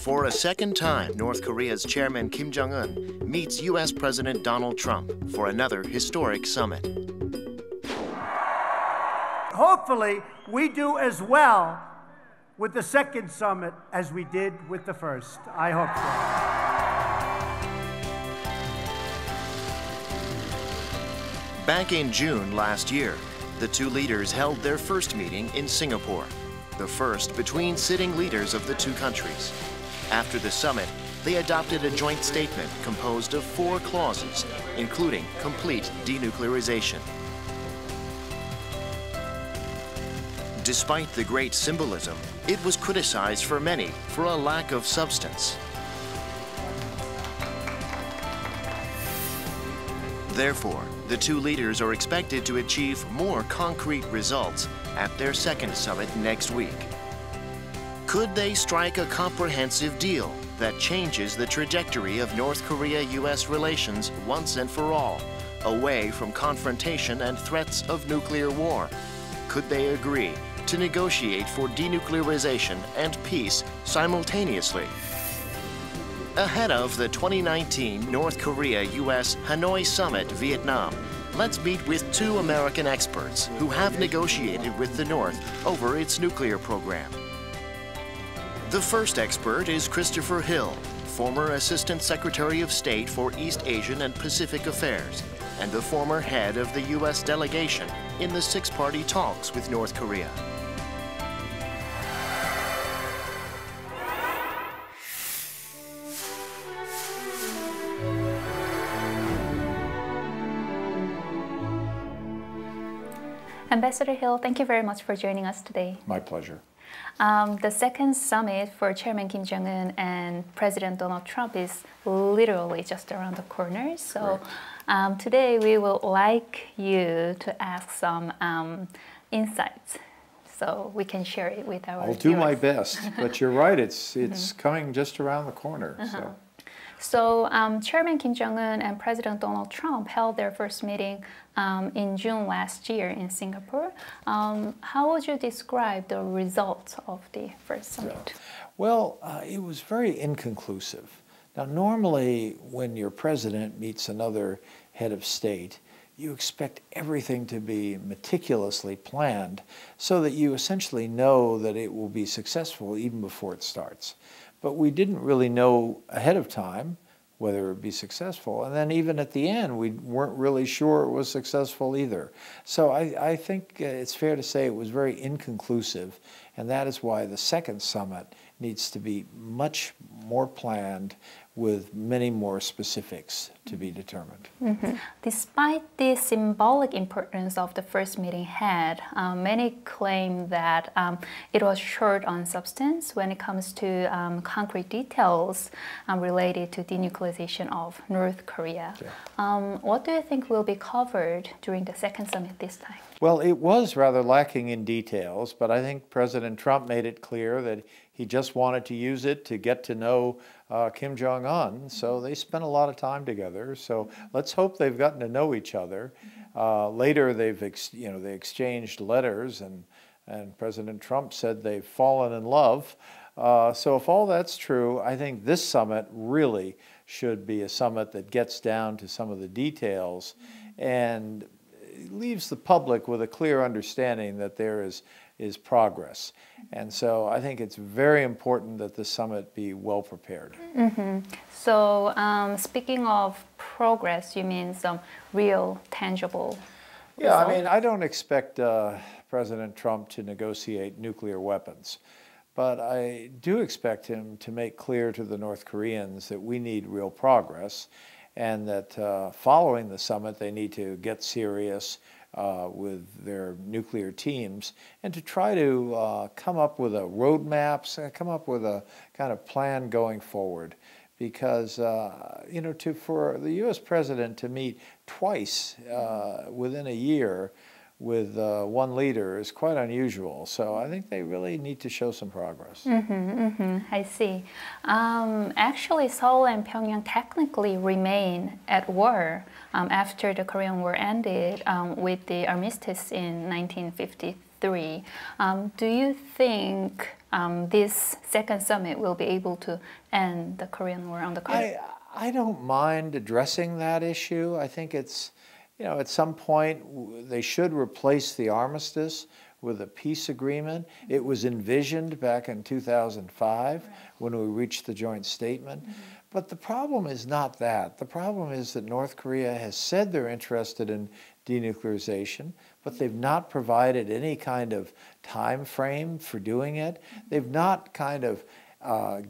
For a second time, North Korea's Chairman Kim Jong-un meets U.S. President Donald Trump for another historic summit. Hopefully, we do as well with the second summit as we did with the first. I hope so. Back in June last year, the two leaders held their first meeting in Singapore, the first between sitting leaders of the two countries. After the summit, they adopted a joint statement composed of 4 clauses, including complete denuclearization. Despite the great symbolism, it was criticized for many for a lack of substance. Therefore, the two leaders are expected to achieve more concrete results at their second summit next week. Could they strike a comprehensive deal that changes the trajectory of North Korea-U.S. relations once and for all, away from confrontation and threats of nuclear war? Could they agree to negotiate for denuclearization and peace simultaneously? Ahead of the 2019 North Korea-U.S. Hanoi Summit, Vietnam, let's meet with 2 American experts who have negotiated with the North over its nuclear program. The first expert is Christopher Hill, former Assistant Secretary of State for East Asian and Pacific Affairs, and the former head of the U.S. delegation in the Six-Party Talks with North Korea. Ambassador Hill, thank you very much for joining us today. My pleasure. The second summit for Chairman Kim Jong-un and President Donald Trump is literally just around the corner. So today we will like you to ask some insights so we can share it with our viewers. I'll do my best, but you're right, it's coming just around the corner. So Chairman Kim Jong-un and President Donald Trump held their first meeting in June last year in Singapore. How would you describe the results of the first summit? Well, it was very inconclusive. Now, normally when your president meets another head of state, you expect everything to be meticulously planned so that you essentially know that it will be successful even before it starts. But we didn't really know ahead of time whether it would be successful. And then even at the end, we weren't really sure it was successful either. So I think it's fair to say it was very inconclusive. And that is why the second summit needs to be much more planned with many more specifics to be determined. Despite the symbolic importance of the first meeting had, many claim that it was short on substance when it comes to concrete details related to denuclearization of North Korea. What do you think will be covered during the second summit this time? Well, it was rather lacking in details, but I think President Trump made it clear that he just wanted to use it to get to know Kim Jong-un, so they spent a lot of time together. So let's hope they've gotten to know each other. Later, they exchanged letters, and President Trump said they've fallen in love. So if all that's true, I think this summit really should be a summit that gets down to some of the details and leaves the public with a clear understanding that there is progress. And so I think it's very important that the summit be well prepared. So speaking of progress, you mean some real, tangible result? I mean, I don't expect President Trump to negotiate nuclear weapons, but I do expect him to make clear to the North Koreans that we need real progress and that following the summit, they need to get serious with their nuclear teams and to try to come up with a roadmap, come up with a kind of plan going forward. Because, you know, for the U.S. president to meet twice within a year with one leader is quite unusual. So I think they really need to show some progress. I see. Actually, Seoul and Pyongyang technically remain at war after the Korean War ended with the armistice in 1953. Do you think this second summit will be able to end the Korean War on the carpet? I don't mind addressing that issue. I think it's, you know, at some point they should replace the armistice with a peace agreement. It was envisioned back in 2005 when we reached the joint statement. Mm-hmm. But the problem is not that. The problem is that North Korea has said they're interested in denuclearization, but they've not provided any kind of time frame for doing it. They've not kind of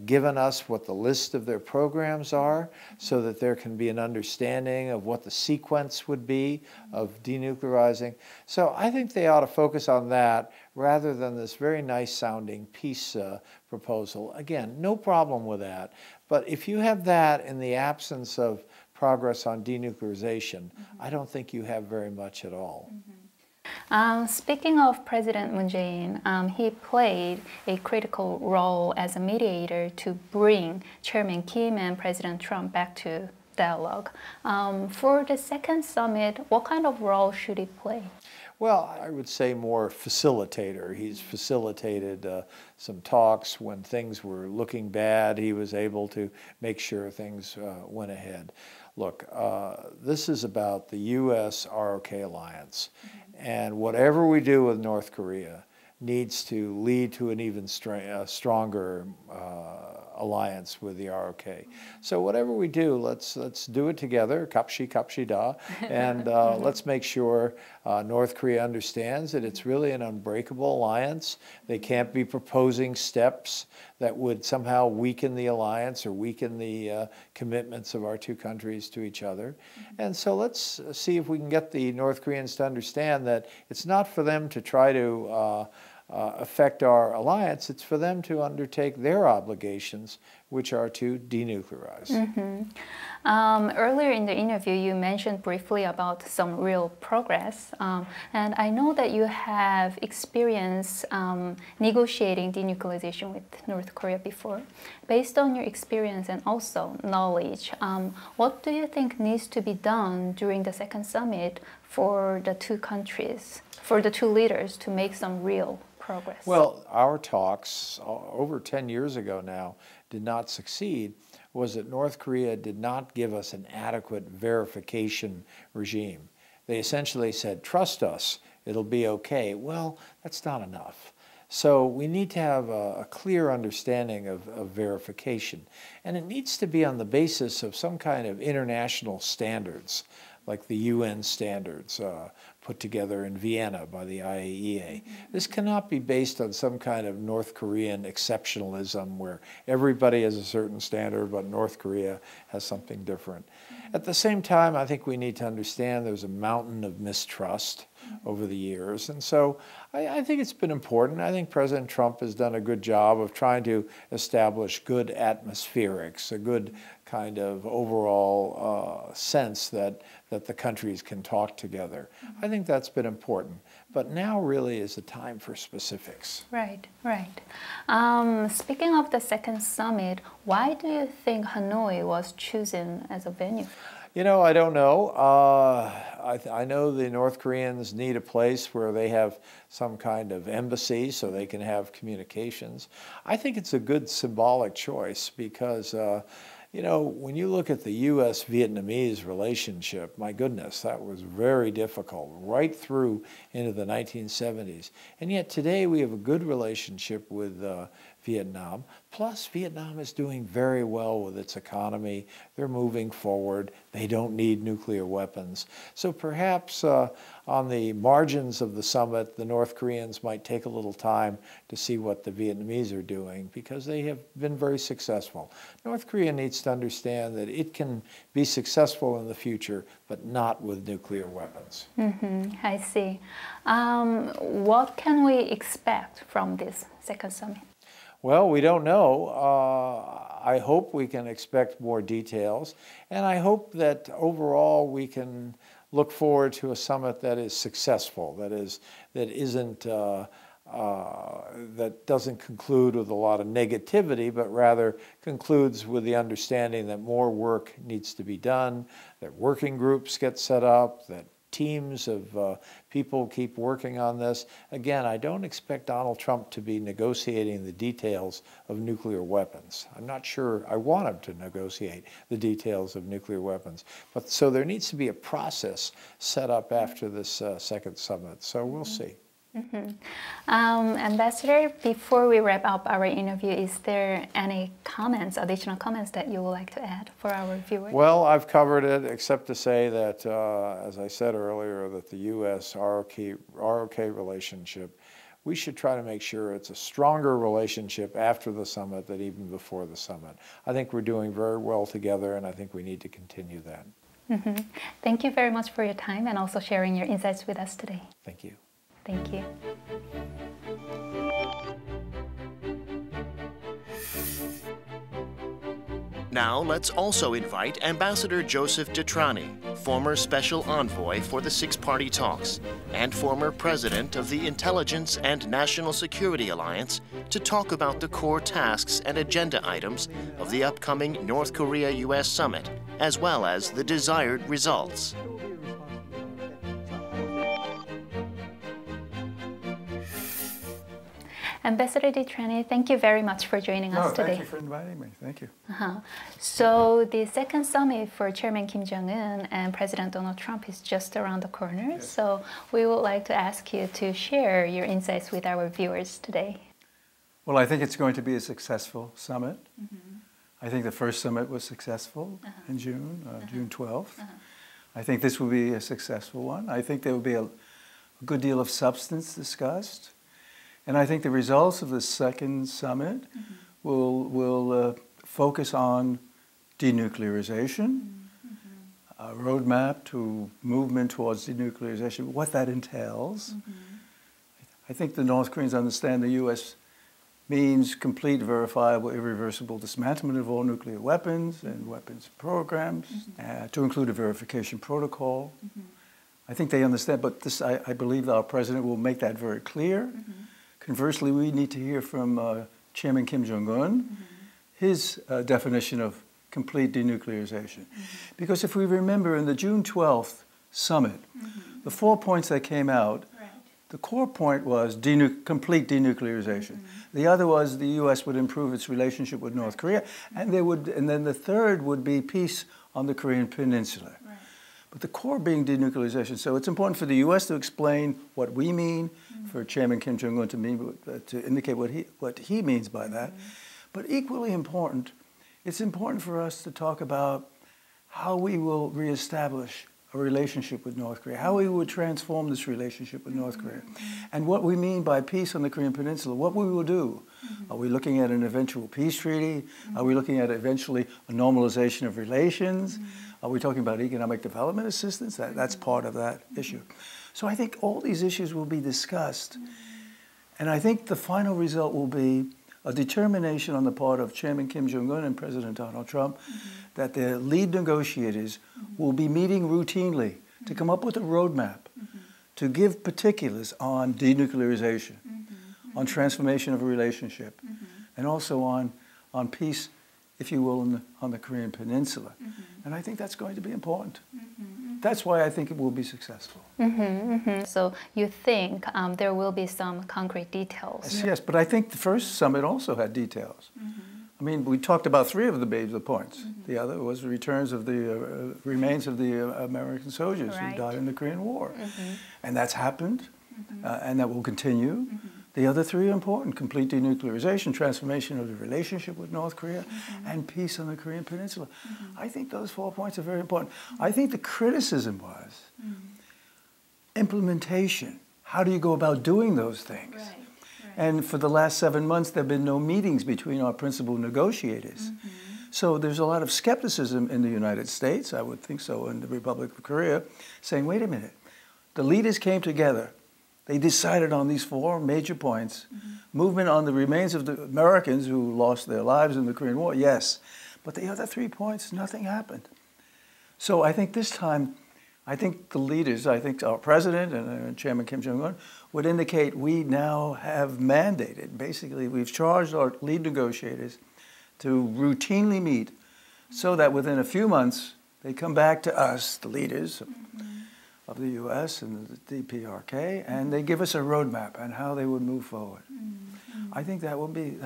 given us what the list of their programs are so that there can be an understanding of what the sequence would be of denuclearizing. So I think they ought to focus on that rather than this very nice sounding peace proposal. Again, no problem with that. But if you have that in the absence of progress on denuclearization, I don't think you have very much at all. Speaking of President Moon Jae-in, he played a critical role as a mediator to bring Chairman Kim and President Trump back to dialogue. For the second summit, what kind of role should he play? Well, I would say more facilitator. He's facilitated some talks. When things were looking bad, he was able to make sure things went ahead. Look, this is about the U.S.-ROK alliance, and whatever we do with North Korea needs to lead to an even stronger alliance with the ROK. So whatever we do, let's do it together, kapshi da, and let's make sure North Korea understands that it's really an unbreakable alliance. They can't be proposing steps that would somehow weaken the alliance or weaken the commitments of our two countries to each other. And so let's see if we can get the North Koreans to understand that it's not for them to try to affect our alliance, it's for them to undertake their obligations, which are to denuclearize. Earlier in the interview, you mentioned briefly about some real progress. And I know that you have experience negotiating denuclearization with North Korea before. Based on your experience and also knowledge, what do you think needs to be done during the second summit for the two countries, for the two leaders to make some real progress? Well, our talks over 10 years ago now did not succeed was that North Korea did not give us an adequate verification regime. They essentially said, trust us, it'll be okay. Well, that's not enough. So we need to have a clear understanding of verification. And it needs to be on the basis of some kind of international standards, like the UN standards put together in Vienna by the IAEA. This cannot be based on some kind of North Korean exceptionalism where everybody has a certain standard, but North Korea has something different. At the same time, I think we need to understand there's a mountain of mistrust over the years. And so I think it's been important. I think President Trump has done a good job of trying to establish good atmospherics, a good kind of overall sense that the countries can talk together. I think that's been important. But now really is the time for specifics. Right, right. Speaking of the second summit, why do you think Hanoi was chosen as a venue? You know, I don't know. I know the North Koreans need a place where they have some kind of embassy so they can have communications. I think it's a good symbolic choice because, you know, when you look at the U.S.-Vietnamese relationship, my goodness, that was very difficult right through into the 1970s. And yet today we have a good relationship with Vietnam. Plus, Vietnam is doing very well with its economy. They're moving forward. They don't need nuclear weapons. So perhaps on the margins of the summit, the North Koreans might take a little time to see what the Vietnamese are doing because they have been very successful. North Korea needs to understand that it can be successful in the future, but not with nuclear weapons. I see. What can we expect from this second summit? Well, we don't know. I hope we can expect more details, and I hope that overall we can look forward to a summit that is successful, that doesn't conclude with a lot of negativity, but rather concludes with the understanding that more work needs to be done, that working groups get set up, that teams of people keep working on this. Again, I don't expect Donald Trump to be negotiating the details of nuclear weapons. I'm not sure I want him to negotiate the details of nuclear weapons. But so there needs to be a process set up after this second summit. So we'll see. Mm-hmm. Ambassador, before we wrap up our interview, is there any comments, additional comments that you would like to add for our viewers? Well, I've covered it, except to say that, as I said earlier, that the U.S.-ROK relationship, we should try to make sure it's a stronger relationship after the summit than even before the summit. I think we're doing very well together, and I think we need to continue that. Mm-hmm. Thank you very much for your time and also sharing your insights with us today. Thank you. Thank you. Now let's also invite Ambassador Joseph DeTrani, former special envoy for the Six-Party Talks and former president of the Intelligence and National Security Alliance, to talk about the core tasks and agenda items of the upcoming North Korea-U.S. summit, as well as the desired results. Ambassador DeTrani, thank you very much for joining us today. Thank you for inviting me. Thank you. So the second summit for Chairman Kim Jong-un and President Donald Trump is just around the corner. Yes. So we would like to ask you to share your insights with our viewers today. Well, I think it's going to be a successful summit. Mm-hmm. I think the first summit was successful in June, June 12th. I think this will be a successful one. I think there will be a good deal of substance discussed. And I think the results of the second summit will focus on denuclearization, a roadmap to movement towards denuclearization, what that entails. I think the North Koreans understand the U.S. means complete, verifiable, irreversible dismantlement of all nuclear weapons and weapons programs, to include a verification protocol. I think they understand, but this, I believe our president will make that very clear. Conversely, we need to hear from Chairman Kim Jong-un, his definition of complete denuclearization. Because if we remember in the June 12th summit, the 4 points that came out, the core point was complete denuclearization. The other was the U.S. would improve its relationship with North Korea, and they would, and then the third would be peace on the Korean Peninsula. But the core being denuclearization. So it's important for the U.S. to explain what we mean, for Chairman Kim Jong-un to mean, to indicate what he means by that. But equally important, it's important for us to talk about how we will reestablish a relationship with North Korea, how we would transform this relationship with North Korea, and what we mean by peace on the Korean Peninsula, what we will do. Are we looking at an eventual peace treaty? Are we looking at eventually a normalization of relations? Are we talking about economic development assistance? That's part of that issue. So I think all these issues will be discussed. And I think the final result will be a determination on the part of Chairman Kim Jong-un and President Donald Trump that their lead negotiators will be meeting routinely to come up with a roadmap to give particulars on denuclearization, on transformation of a relationship, and also on peace, if you will, on the Korean Peninsula. And I think that's going to be important. That's why I think it will be successful. So you think there will be some concrete details? Yes, yes, but I think the first summit also had details. I mean, we talked about three of the major points. The other was the returns of the remains of the American soldiers who died in the Korean War. And that's happened, and that will continue. The other three are important: complete denuclearization, transformation of the relationship with North Korea, and peace on the Korean Peninsula. I think those 4 points are very important. I think the criticism was implementation. How do you go about doing those things? And for the last 7 months, there have been no meetings between our principal negotiators. So there's a lot of skepticism in the United States, I would think so, in the Republic of Korea, saying, wait a minute, the leaders came together. They decided on these four major points. Movement on the remains of the Americans who lost their lives in the Korean War, yes. But the other 3 points, nothing happened. So I think this time, I think the leaders, I think our president and Chairman Kim Jong-un would indicate we now have mandated, basically we've charged our lead negotiators to routinely meet so that within a few months, they come back to us, the leaders, of the U.S. and the DPRK, mm-hmm. and they give us a roadmap on how they would move forward. Mm-hmm. I think that would be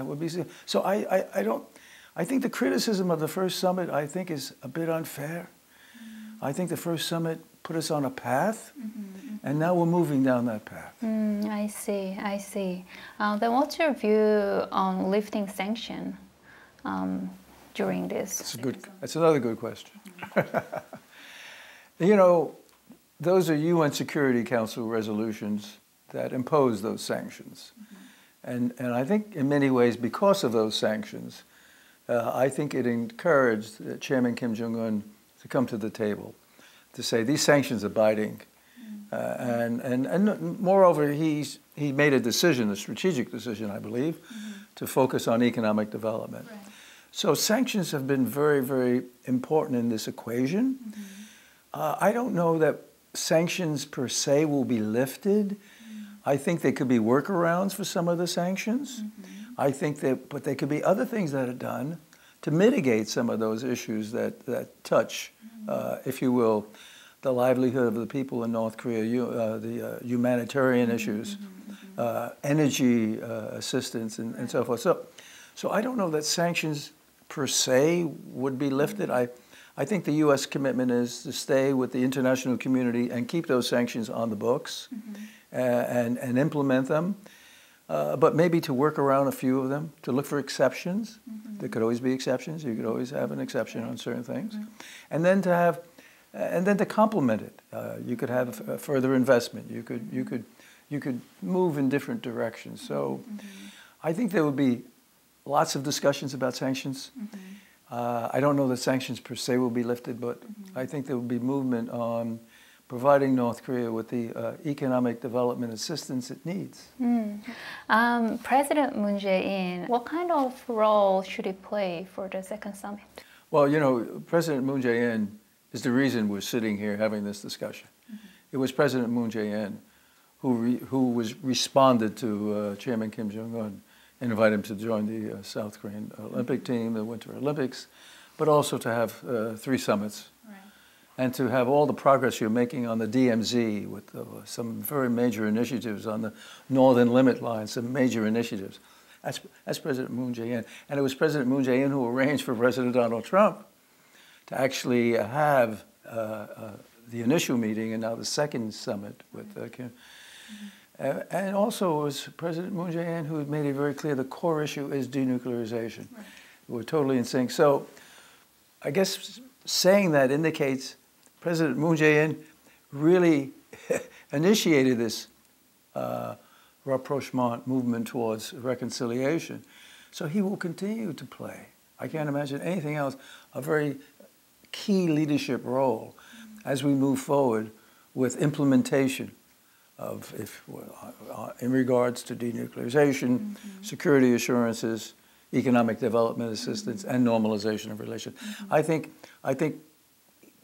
so. I don't. I think the criticism of the first summit, I think, is a bit unfair. Mm-hmm. I think the first summit put us on a path, mm-hmm. and now we're moving down that path. I see. I see. Then what's your view on lifting sanction during this? That's another good question. Mm-hmm. You know, those are UN Security Council resolutions that impose those sanctions. Mm-hmm. And I think in many ways, because of those sanctions, I think it encouraged Chairman Kim Jong-un to come to the table to say, these sanctions are biting. Mm-hmm. And moreover, he made a decision, a strategic decision, I believe, mm-hmm. to focus on economic development. Right. So sanctions have been very, very important in this equation. Mm-hmm. I don't know that sanctions per se will be lifted. Mm-hmm. I think there could be workarounds for some of the sanctions. Mm-hmm. I think that, but there could be other things that are done to mitigate some of those issues that touch, mm-hmm. If you will, the livelihood of the people in North Korea, the humanitarian mm-hmm. issues, mm-hmm. Energy assistance, and so forth. So I don't know that sanctions per se would be lifted. Mm-hmm. I think the U.S. commitment is to stay with the international community and keep those sanctions on the books, mm-hmm. and implement them, but maybe to work around a few of them, to look for exceptions. Mm-hmm. There could always be exceptions. You could always have an exception on certain things. Mm-hmm. And then to complement it. You could have further investment. You could move in different directions. So mm-hmm. I think there would be lots of discussions about sanctions. Mm-hmm. I don't know that sanctions per se will be lifted, but mm-hmm. I think there will be movement on providing North Korea with the economic development assistance it needs. Mm. President Moon Jae-in, what kind of role should he play for the second summit? Well, you know, President Moon Jae-in is the reason we're sitting here having this discussion. Mm-hmm. It was President Moon Jae-in who responded to Chairman Kim Jong-un, invite him to join the South Korean Olympic team, the Winter Olympics, but also to have 3 summits. Right. And to have all the progress you're making on the DMZ with some very major initiatives on the Northern Limit Line, some major initiatives. That's President Moon Jae-in. And it was President Moon Jae-in who arranged for President Donald Trump to actually have the initial meeting and now the second summit with Kim. Mm-hmm. And also, it was President Moon Jae-in who made it very clear the core issue is denuclearization. Right. We're totally in sync. So I guess saying that indicates President Moon Jae-in really initiated this rapprochement movement towards reconciliation. So he will continue to play, I can't imagine anything else, a very key leadership role as we move forward with implementation of in regards to denuclearization, mm-hmm. security assurances, economic development assistance, mm-hmm. and normalization of relations. Mm-hmm. I think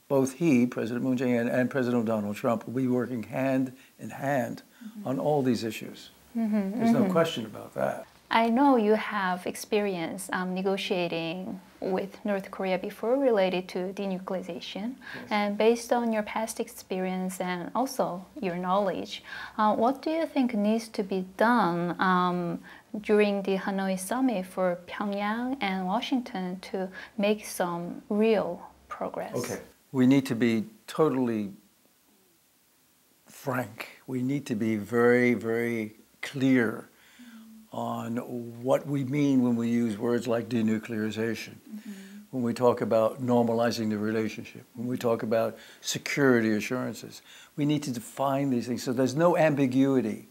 both President Moon Jae-in, and President Donald Trump will be working hand in hand mm-hmm. on all these issues. Mm-hmm. There's mm-hmm. no question about that. I know you have experience negotiating with North Korea before related to denuclearization. Yes. And based on your past experience and also your knowledge, what do you think needs to be done during the Hanoi summit for Pyongyang and Washington to make some real progress? Okay. We need to be totally frank. We need to be very, very clear on what we mean when we use words like denuclearization, mm-hmm. when we talk about normalizing the relationship, when we talk about security assurances. We need to define these things so there's no ambiguity.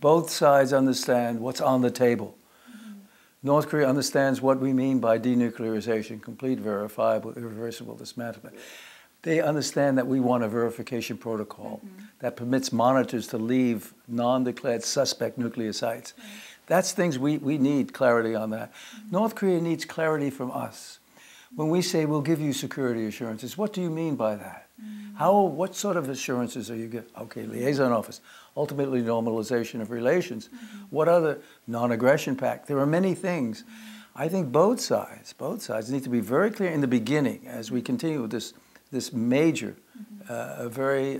Both sides understand what's on the table. Mm-hmm. North Korea understands what we mean by denuclearization, complete, verifiable, irreversible dismantlement. They understand that we want a verification protocol mm-hmm. that permits monitors to leave non-declared suspect nuclear sites. Mm-hmm. That's things we need clarity on that. Mm-hmm. North Korea needs clarity from us. When we say we'll give you security assurances, what do you mean by that? Mm-hmm. What sort of assurances are you giving? Okay, liaison office, ultimately normalization of relations. Mm-hmm. What other non-aggression pact? There are many things. Mm-hmm. I think both sides need to be very clear in the beginning as we continue with this major, mm-hmm. Very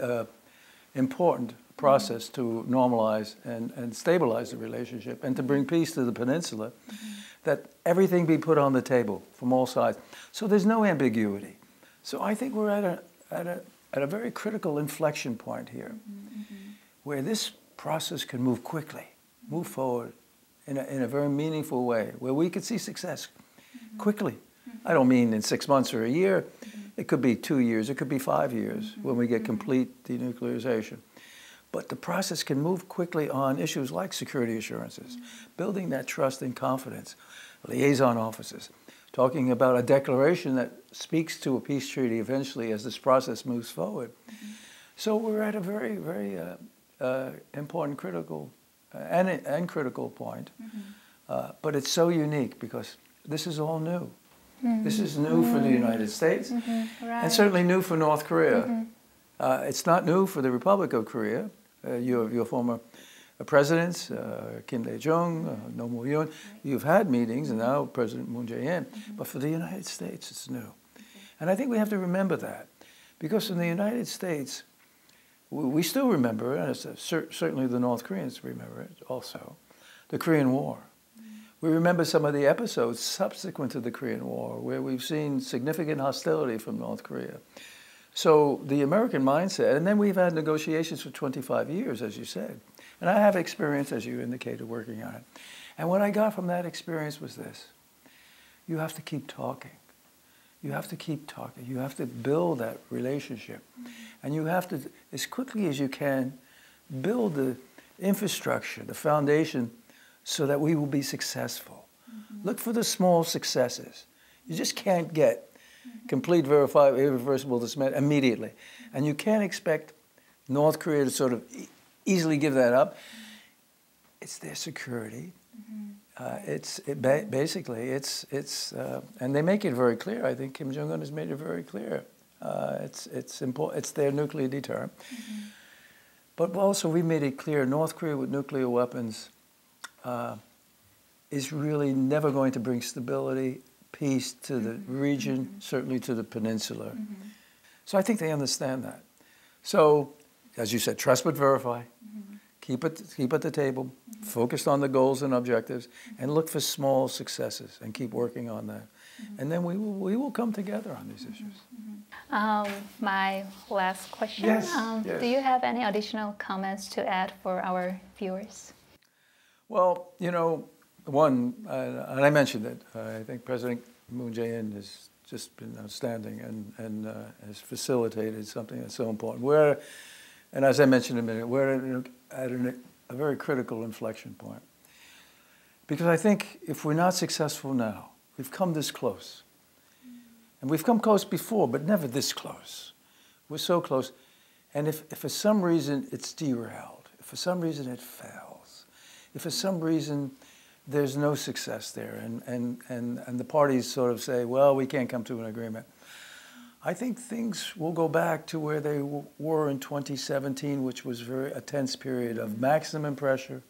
important process to normalize and stabilize the relationship and to bring peace to the peninsula, that everything be put on the table from all sides. So there's no ambiguity. So I think we're at a very critical inflection point here, where this process can move quickly, move forward in a very meaningful way, where we could see success quickly. I don't mean in 6 months or a year. It could be 2 years, it could be 5 years when we get complete denuclearization. But the process can move quickly on issues like security assurances, building that trust and confidence, liaison offices, talking about a declaration that speaks to a peace treaty eventually as this process moves forward. So we're at a very, very important, critical, and critical point. But it's so unique because this is all new. This is new for the United States, and certainly new for North Korea. It's not new for the Republic of Korea. Your former presidents, Kim Dae-jung, Noh Moo-hyun, you've had meetings, and now President Moon Jae-in. But for the United States, it's new. And I think we have to remember that, because in the United States, we still remember, and it's, certainly the North Koreans remember it also, the Korean War. We remember some of the episodes subsequent to the Korean War where we've seen significant hostility from North Korea. So the American mindset, and then we've had negotiations for 25 years, as you said. And I have experience, as you indicated, working on it. And what I got from that experience was this. You have to keep talking. You have to keep talking. You have to build that relationship. And you have to, as quickly as you can, build the infrastructure, the foundation, so that we will be successful. Look for the small successes. You just can't get complete, verifiable, irreversible dismantling immediately. And you can't expect North Korea to sort of easily give that up. It's their security. And they make it very clear. I think Kim Jong-un has made it very clear. It's their nuclear deterrent. But also we made it clear North Korea with nuclear weapons is really never going to bring stability, peace to the region, certainly to the peninsula. So I think they understand that. So, as you said, trust but verify. Keep at the table, focused on the goals and objectives, and look for small successes and keep working on that. And then we will come together on these issues. My last question. Yes. Do you have any additional comments to add for our viewers? Well, you know, and I mentioned it, I think President Moon Jae-in has just been outstanding and has facilitated something that's so important. And as I mentioned a minute, we're at a very critical inflection point. Because I think if we're not successful now, we've come this close. And we've come close before, but never this close. We're so close. And if for some reason it's derailed, if for some reason it fails, if for some reason there's no success there, and the parties sort of say, well, we can't come to an agreement, I think things will go back to where they were in 2017, which was a tense period of maximum pressure.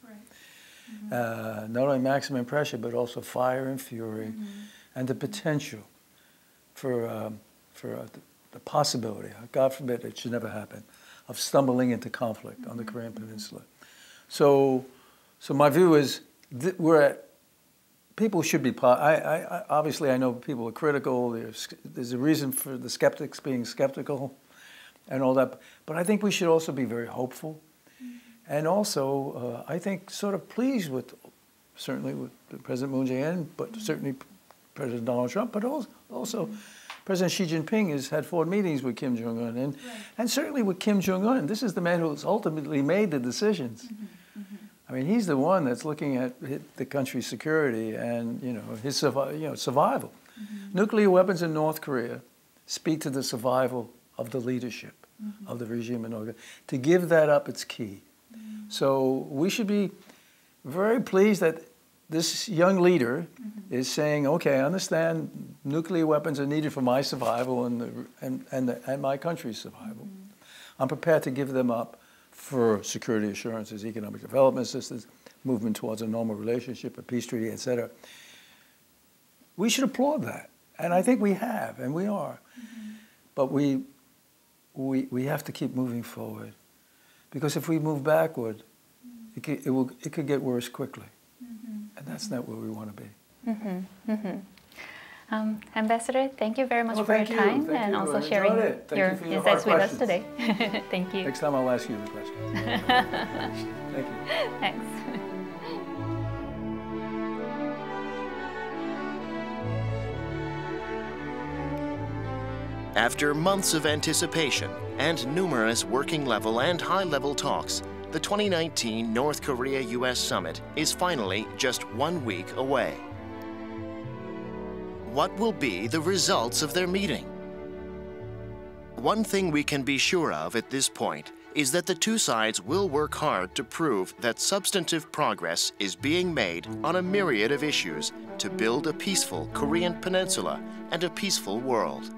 Not only maximum pressure, but also fire and fury, and the potential for the possibility, God forbid it should never happen, of stumbling into conflict on the Korean Peninsula. So my view is, people should be, obviously I know people are critical, there's a reason for the skeptics being skeptical and all that, but I think we should also be very hopeful. And also, I think sort of pleased with, certainly with President Moon Jae-in, but certainly President Donald Trump, but also President Xi Jinping has had 4 meetings with Kim Jong-un, and certainly with Kim Jong-un, this is the man who's ultimately made the decisions. I mean, he's the one that's looking at the country's security and, you know, his survival. Nuclear weapons in North Korea speak to the survival of the leadership of the regime in North Korea. To give that up, it's key. So we should be very pleased that this young leader is saying, okay, I understand nuclear weapons are needed for my survival and my country's survival. I'm prepared to give them up for security assurances, economic development assistance, movement towards a normal relationship, a peace treaty, et cetera. We should applaud that. And I think we have, and we are. But we have to keep moving forward. Because if we move backward, it could get worse quickly. Mm-hmm. And that's not where we want to be. Mm-hmm. Mm-hmm. Ambassador, thank you very much for your time and also sharing your insights with us today. Thank you. Next time I'll ask you the questions. Thank you. Thanks. After months of anticipation and numerous working-level and high-level talks, the 2019 North Korea-U.S. Summit is finally just 1 week away. What will be the results of their meeting? One thing we can be sure of at this point is that the two sides will work hard to prove that substantive progress is being made on a myriad of issues to build a peaceful Korean peninsula and a peaceful world.